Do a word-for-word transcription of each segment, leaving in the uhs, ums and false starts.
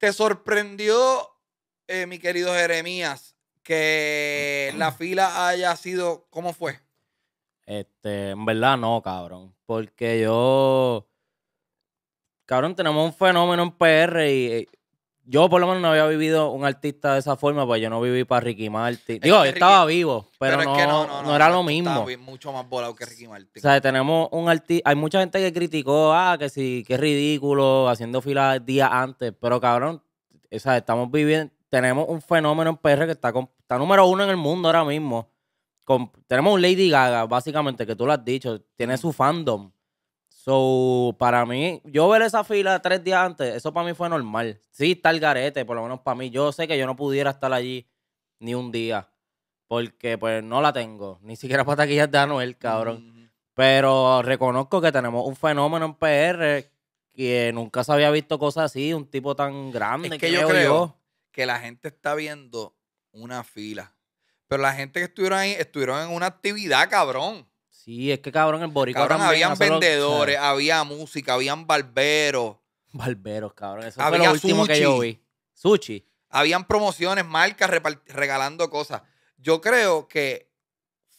¿Te sorprendió, eh, mi querido Jeremías, que la fila haya sido... ¿Cómo fue? Este, en verdad no, cabrón. Porque yo... Cabrón, tenemos un fenómeno en P R y... Yo por lo menos no había vivido un artista de esa forma, pues yo no viví para Ricky Martin. Digo, yo estaba vivo, pero, pero no, es que no, no, no, no era lo mismo. Mucho más volado que Ricky Martin. O sea, tenemos un artista... Hay mucha gente que criticó, ah, que sí, que es ridículo, haciendo fila días antes. Pero cabrón, o sea, estamos viviendo... Tenemos un fenómeno en P R que está, con, está número uno en el mundo ahora mismo. Con, tenemos un Lady Gaga, básicamente, que tú lo has dicho. Tiene su fandom. So, para mí, yo ver esa fila tres días antes, eso para mí fue normal. Sí, está el garete, por lo menos para mí. Yo sé que yo no pudiera estar allí ni un día, porque pues no la tengo. Ni siquiera para taquillas de Anuel, cabrón. Mm. Pero reconozco que tenemos un fenómeno en P R que nunca se había visto cosas así, un tipo tan grande. Es que, que yo creo yo. que la gente está viendo una fila. Pero la gente que estuvieron ahí, estuvieron en una actividad, cabrón. Sí, es que cabrón, el boricua cabrón, también, habían solo, vendedores, o sea, había música, habían barberos. Barberos, cabrón. Eso había fue lo último sushi, que yo vi. Sushi. Habían promociones, marcas regalando cosas. Yo creo que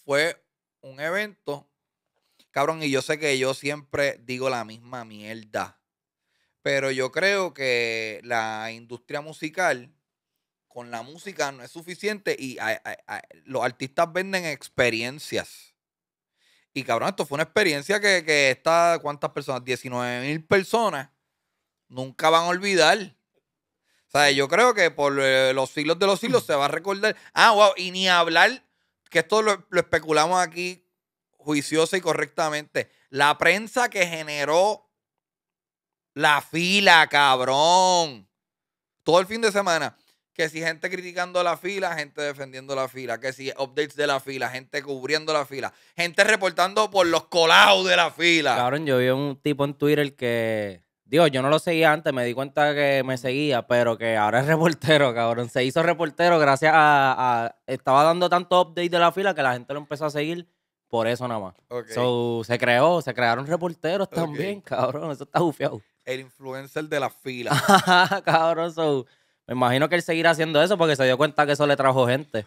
fue un evento, cabrón, y yo sé que yo siempre digo la misma mierda. Pero yo creo que la industria musical, con la música no es suficiente y a, a, a, los artistas venden experiencias. Y cabrón, esto fue una experiencia que, que esta, ¿cuántas personas? diecinueve mil personas nunca van a olvidar. O sea, yo creo que por eh, los siglos de los siglos se va a recordar. Ah, wow, y ni hablar, que esto lo, lo especulamos aquí juiciosa y correctamente. La prensa que generó la fila, cabrón. Todo el fin de semana. Que si gente criticando la fila, gente defendiendo la fila. Que si updates de la fila, gente cubriendo la fila. Gente reportando por los colados de la fila. Cabrón, yo vi un tipo en Twitter que... Digo, yo no lo seguía antes, me di cuenta que me seguía, pero que ahora es reportero, cabrón. Se hizo reportero gracias a... a estaba dando tanto update de la fila que la gente lo empezó a seguir por eso nada más. Okay. So, se creó, se crearon reporteros okay. también, cabrón. Eso está bufiado. El influencer de la fila. Cabrón, so... Me imagino que él seguirá haciendo eso porque se dio cuenta que eso le trajo gente.